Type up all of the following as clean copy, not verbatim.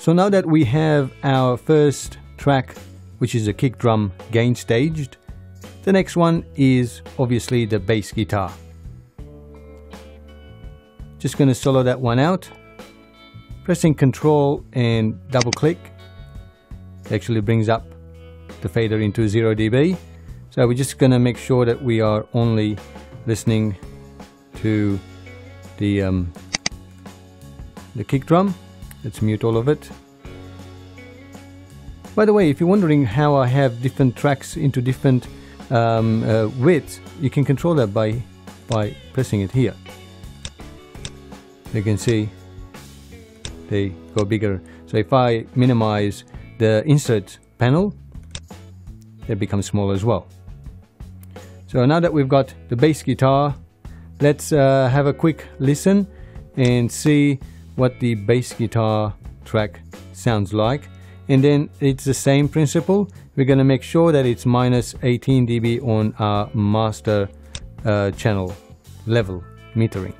So now that we have our first track, which is a kick drum gain staged, the next one is obviously the bass guitar. Just going to solo that one out, pressing Control and double click. It actually brings up the fader into 0 dB. So we're just going to make sure that we are only listening to the kick drum. Let's mute all of it. By the way, if you're wondering how I have different tracks into different widths, you can control that by pressing it here. You can see they go bigger. So if I minimize the insert panel, they become smaller as well. So now that we've got the bass guitar, let's have a quick listen and see what the bass guitar track sounds like. And then it's the same principle. We're going to make sure that it's minus 18 dB on our master channel level metering.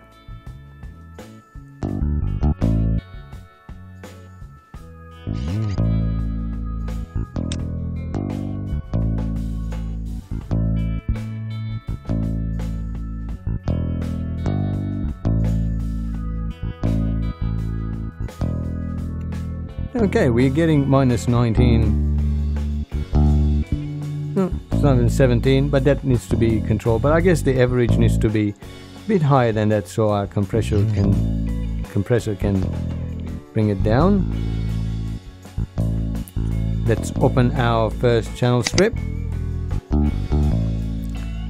Okay, we're getting minus 19, it's not even 17, but that needs to be controlled. But I guess the average needs to be a bit higher than that, so our compressor can bring it down. Let's open our first channel strip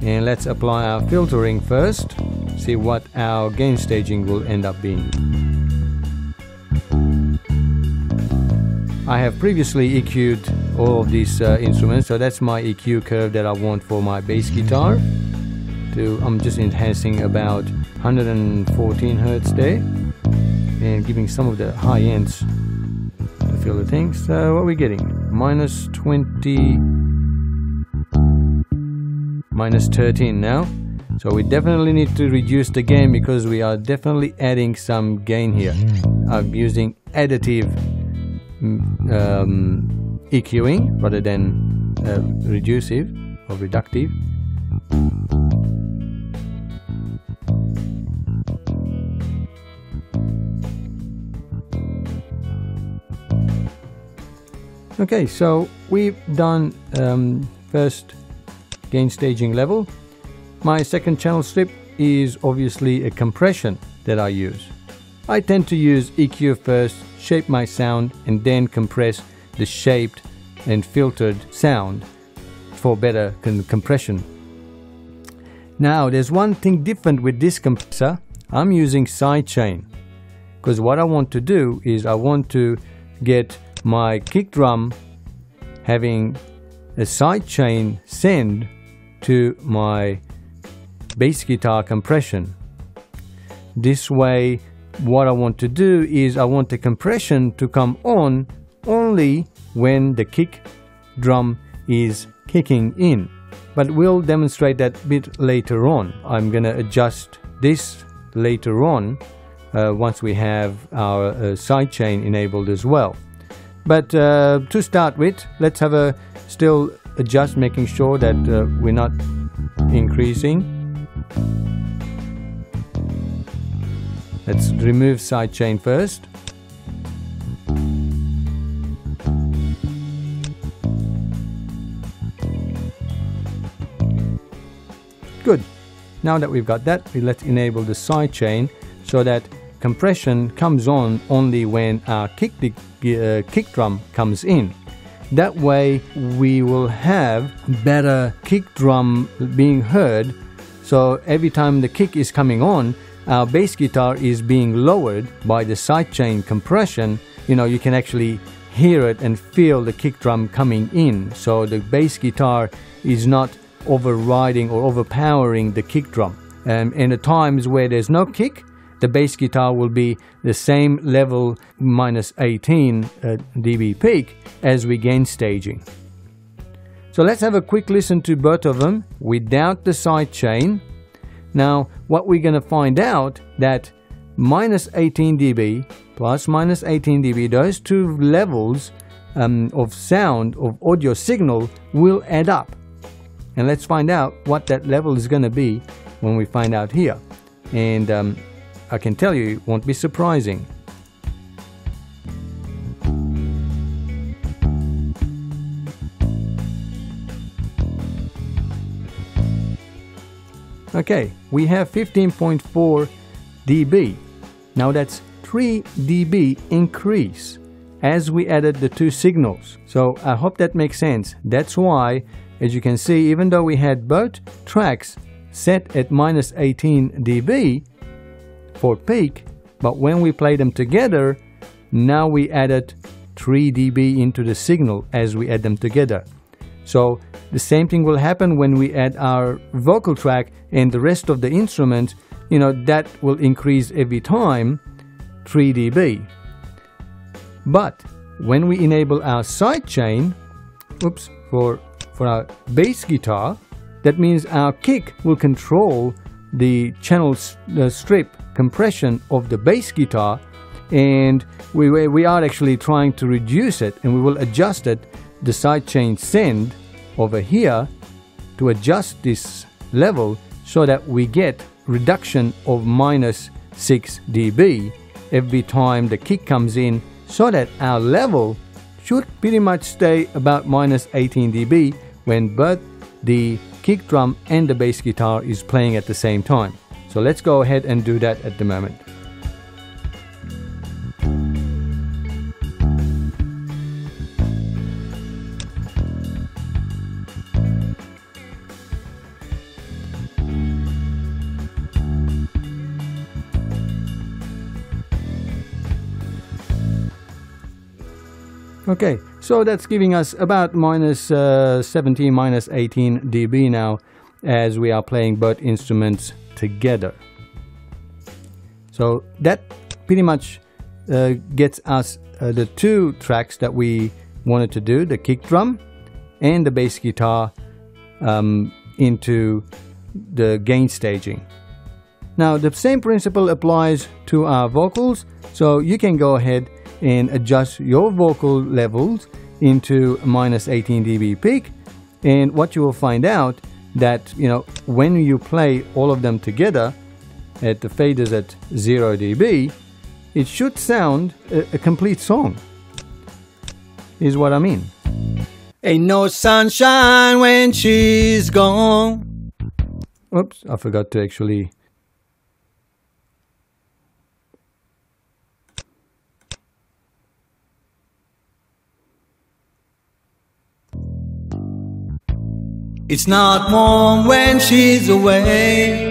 and let's apply our filtering first, see what our gain staging will end up being. I have previously EQ'd all of these instruments, so that's my EQ curve that I want for my bass guitar. I'm just enhancing about 114 Hz there and giving some of the high ends to feel the thing. So what are we getting? Minus 20, minus 13 now. So we definitely need to reduce the gain because we are definitely adding some gain here. I'm using additive EQing rather than reductive or reductive. Okay, so we've done first gain staging level. My second channel strip is obviously a compression that I use. I tend to use EQ first, shape my sound, and then compress the shaped and filtered sound for better compression. Now there's one thing different with this compressor. I'm using sidechain because what I want to do is I want to get my kick drum having a sidechain send to my bass guitar compression. This way, what I want to do is I want the compression to come on only when the kick drum is kicking in. But we'll demonstrate that a bit later on. I'm going to adjust this later on once we have our sidechain enabled as well. But to start with, let's have a still adjust, making sure that we're not increasing. Let's remove sidechain first. Good. Now that we've got that, let's enable the sidechain so that compression comes on only when our kick drum comes in. That way we will have better kick drum being heard. So every time the kick is coming on, our bass guitar is being lowered by the sidechain compression. You know, you can actually hear it and feel the kick drum coming in. So the bass guitar is not overriding or overpowering the kick drum. And at times where there's no kick, the bass guitar will be the same level, minus 18 dB peak, as we gain staging. So let's have a quick listen to both of them without the sidechain. Now, what we're going to find out that minus 18 dB plus minus 18 dB, those two levels of sound, of audio signal, will add up. And let's find out what that level is going to be when we find out here. And I can tell you, it won't be surprising. Okay, we have 15.4 dB. Now that's 3 dB increase as we added the two signals. So I hope that makes sense. That's why, as you can see, even though we had both tracks set at minus 18 dB for peak, but when we play them together, now we added 3 dB into the signal as we add them together. So the same thing will happen when we add our vocal track and the rest of the instrument, you know, that will increase every time 3 dB. But when we enable our sidechain, for our bass guitar, that means our kick will control the channel strip compression of the bass guitar, and we are actually trying to reduce it, and we will adjust it, the sidechain send over here, to adjust this level so that we get reduction of minus 6 dB every time the kick comes in, so that our level should pretty much stay about minus 18 dB when both the kick drum and the bass guitar is playing at the same time. So let's go ahead and do that at the moment. Okay, so that's giving us about minus 17, minus 18 dB now as we are playing both instruments together. So that pretty much gets us the two tracks that we wanted to do, the kick drum and the bass guitar, into the gain staging. Now the same principle applies to our vocals, so you can go ahead and adjust your vocal levels into minus 18 dB peak, and what you will find out that, you know, when you play all of them together at the faders at 0 dB, it should sound a complete song. Is what I mean. Ain't no sunshine when she's gone. Oops, I forgot to actually... It's not warm when she's away.